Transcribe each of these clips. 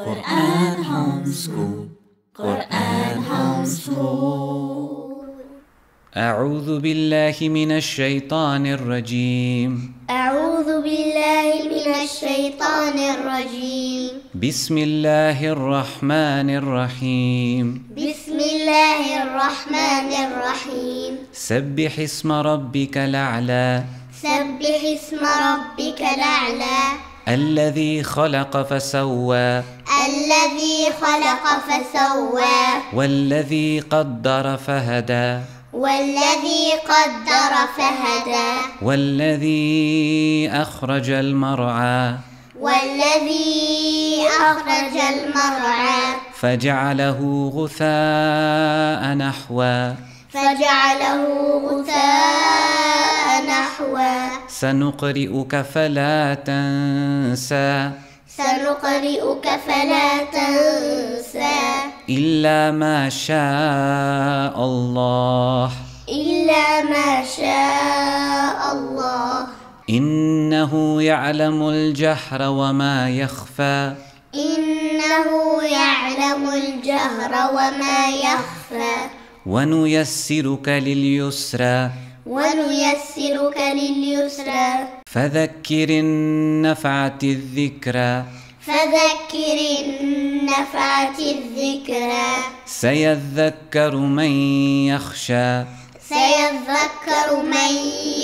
Qur'an Homeschool. Qur'an Homeschool. أعوذ بالله من الشيطان الرجيم. أعوذ بالله من الشيطان الرجيم. بسم الله الرحمن الرحيم. بسم الله الرحمن الرحيم. سبح اسم ربك الأعلى. سبح اسم ربك الأعلى. الذي خلق فسوى. الذي خلق فسوى. والذي قدر فهدى. والذي قدر فهدى. والذي أخرج المرعى. والذي أخرج المرعى. فجعله غثاء نحوا. فجعله غثاء نحوا. سنقرئك فلا تنسى. سنقرئك فلا تنسى. إلا ما شاء الله. إلا ما شاء الله. إنه يعلم الجهر وما يخفى. إنه يعلم الجهر وما يخفى. ونيسرك لليسرى. ونيسرك لليسرى. فذكر النفعت الذكرى. فذكر النفعت الذكرى. سيذكر من يخشى. سيذكر من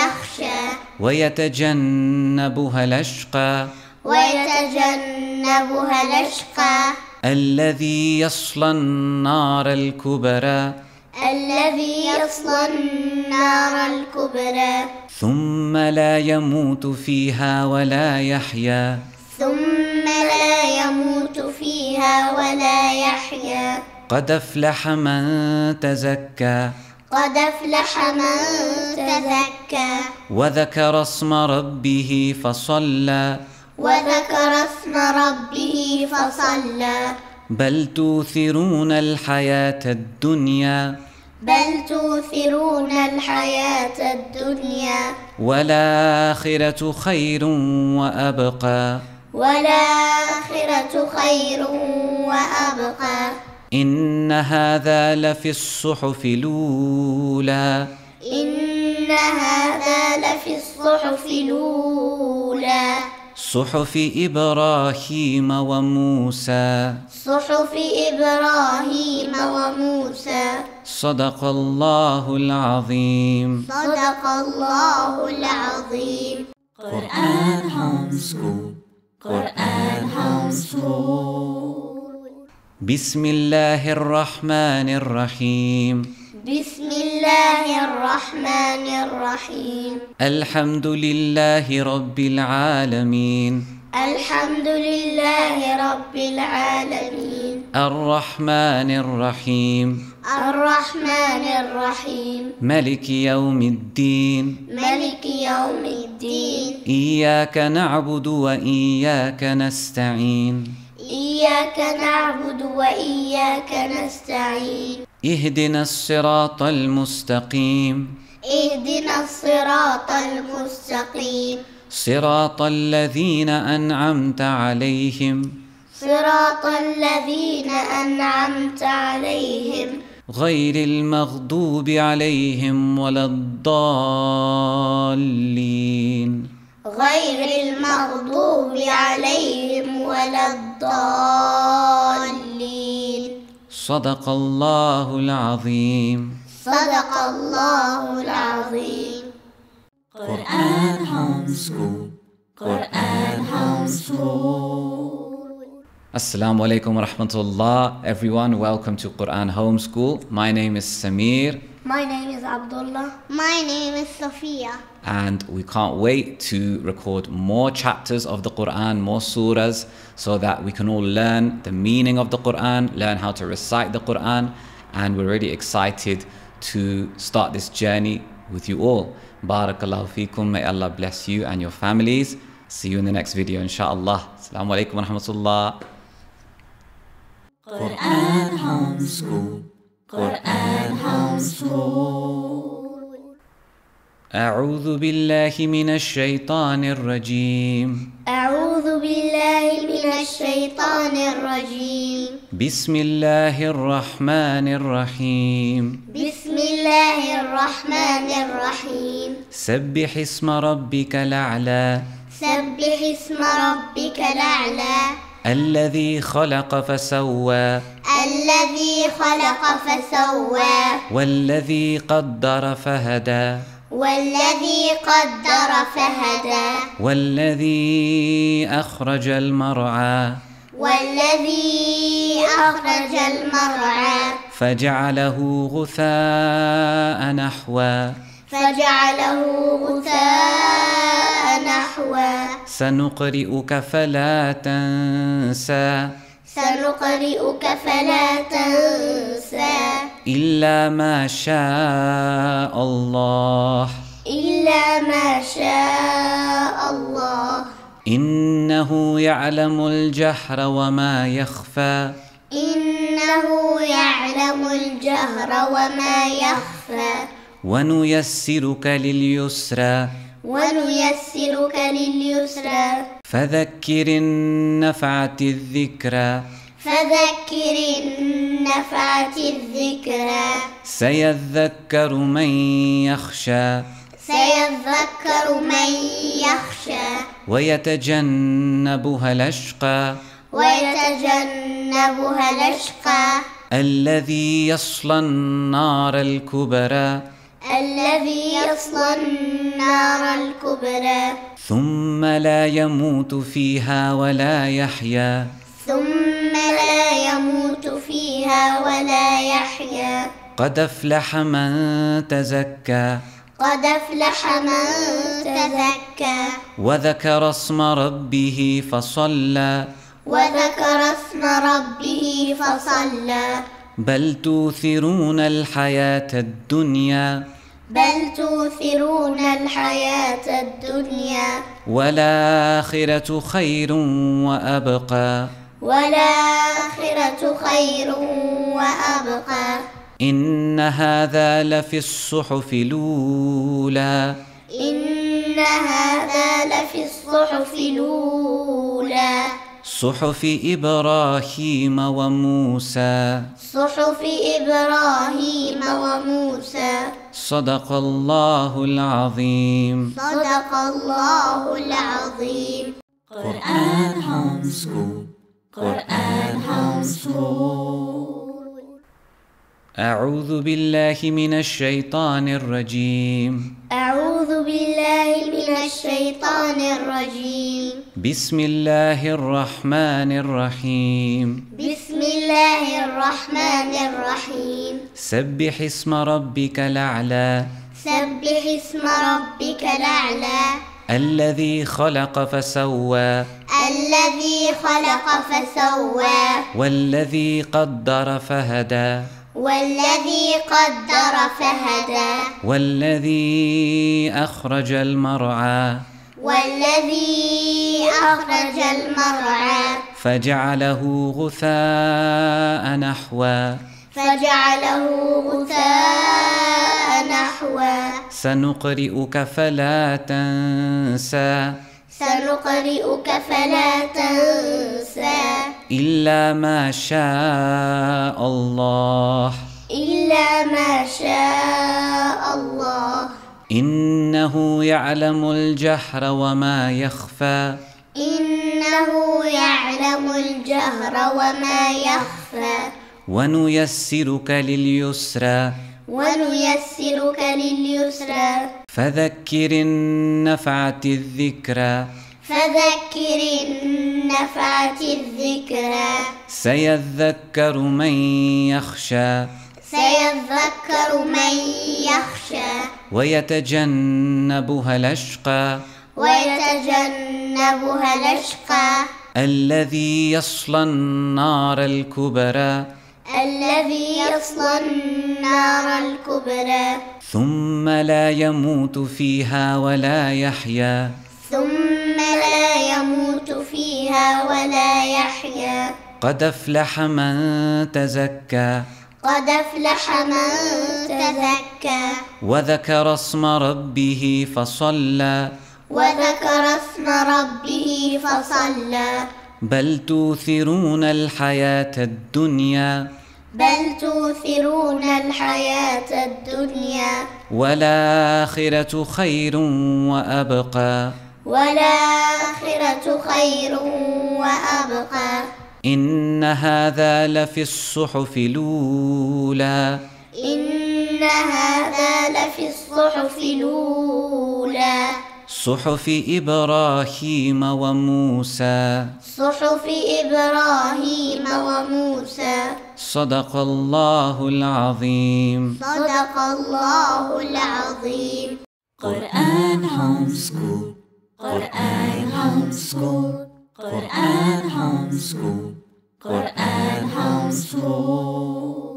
يخشى. ويتجنبها الأشقى. ويتجنبها الأشقى. الذي يصلى النار الكبرى. الذي يصلى النار الكبرى. ثم لا يموت فيها ولا يحيا. ثم لا يموت فيها ولا يحيا. قد أفلح من تزكى. قد أفلح من تزكى. وذكر اسم ربه فصلى. وذكر اسم ربه فصلى. بل تؤثرون الحياة الدنيا. بل تؤثرون الحياة الدنيا. والآخرة خير وأبقى. والآخرة خير وأبقى. إن هذا لفي الصحف الأولى. إن هذا لفي الصحف الأولى. صحف إبراهيم وموسى. صحف إبراهيم وموسى. صدق الله العظيم. صدق الله العظيم. Qur'an Homeschool. Qur'an Homeschool. بسم الله الرحمن الرحيم. بسم الله الرحمن الرحيم. الحمد لله رب العالمين. الحمد لله رب العالمين. الرحمن الرحيم. الرحمن الرحيم. ملك يوم الدين. ملك يوم الدين. إياك نعبد وإياك نستعين. إياك نعبد وإياك نستعين. اهدنا الصراط المستقيم. اهدنا الصراط المستقيم. صراط الذين أنعمت عليهم. صراط الذين أنعمت عليهم. غير المغضوب عليهم ولا الضالين. غير المغضوب عليهم ولا الضالين. صدق الله العظيم. صدق الله العظيم. Qur'an Homeschool. Qur'an Homeschool. Assalamu alaikum wa rahmatullah. Everyone, welcome to Qur'an Homeschool. My name is Samir. My name is Abdullah. My name is Sophia. And we can't wait to record more chapters of the Qur'an, more surahs, so that we can all learn the meaning of the Qur'an, learn how to recite the Qur'an, and we're really excited to start this journey with you all. Barakallahu feekum. May Allah bless you and your families. See you in the next video, inshaAllah. Assalamu alaikum wa rahmatullah. Qur'an Homeschool. Qur'an Homeschool. أعوذ بالله من الشيطان الرجيم. أعوذ بالله من الشيطان الرجيم. الشيطان الرجيم. بسم الله الرحمن الرحيم. بسم الله الرحمن الرحيم. سبح اسم ربك الأعلى. سبح اسم ربك الأعلى. الذي خلق فسوى. الذي خلق فسوى. والذي قدر فهدى. والذي قدر فهدى. والذي أخرج المرعى. والذي أخرج المرعى. فجعله غثاء نحوا. فجعله غثاء نحوا. سنقرئك فلا تنسى. سنقرئك فلا تنسى. إلا ما شاء الله. إلا ما شاء الله. إنه يعلم الجهر وما يخفى. إنه يعلم الجهر وما يخفى. ونيسرك لليسرى. ونيسرك لليسرى. فذكر النفعة الذكرى. فذكر النفعة الذكرى. سيذكر من يخشى. سيذكر من يخشى. ويتجنبها الأشقى. ويتجنبها الأشقى. الذي يصلى النار الكبرى. الذي يصلى النار الكبرى. ثم لا يموت فيها ولا يحيا. ثم لا يموت فيها ولا يحيا. قد أفلح من تزكى. قد أفلح من تزكى. وذكر اسم ربه فصلى. وذكر اسم ربه فصلى. بل تؤثرون الحياة الدنيا. بل تؤثرون الحياة الدنيا. والآخرة خير وأبقى. والآخرة خير وأبقى. إن هذا لفي الصحف الأولى. إن هذا لفي الصحف الأولى. صحف إبراهيم وموسى. صحف إبراهيم وموسى. صدق الله العظيم. صدق الله العظيم. قرآن هومسكول. قرآن هومسكول. أعوذ بالله من الشيطان الرجيم. أعوذ بالله من الشيطان الرجيم. بسم الله الرحمن الرحيم. بسم الله الرحمن الرحيم. سبح اسم ربك الأعلى. سبح اسم ربك الأعلى. الذي خلق فسوى. الذي خلق فسوى. والذي قدر فهدى. والذي قدر فهدى. والذي أخرج المرعى. والذي أخرج المرعى. فجعله غثاء نحوا. فجعله غثاء نحوا. سنقرئك فلا تنسى. سنقرئك فلا تنسى. إلا ما شاء الله. إلا ما شاء الله. إنه يعلم الجهر وما يخفى. إنه يعلم الجهر وما يخفى. ونيسرك لليسرى. ونيسرك لليسرى. فذكر إن نفعت الذكرى. فذكر إن نفعت الذكرى. سيذكر من يخشى. سيذكر من يخشى. ويتجنبها الأشقى. ويتجنبها الأشقى. الذي يصلى النار الكبرى. الذي يصلى النار الكبرى. ثم لا يموت فيها ولا يحيا. ثم لا يموت فيها ولا يحيا. قد أفلح من تزكى. قد أفلح من تزكى. وذكر اسم ربه فصلى. وذكر اسم ربه فصلى. بل تؤثرون الحياة الدنيا والآخرة خير وأبقى إن هذا لفي الصحف الأولى صحف إبراهيم وموسى صدق الله العظيم قرآن Homeschool قرآن Homeschool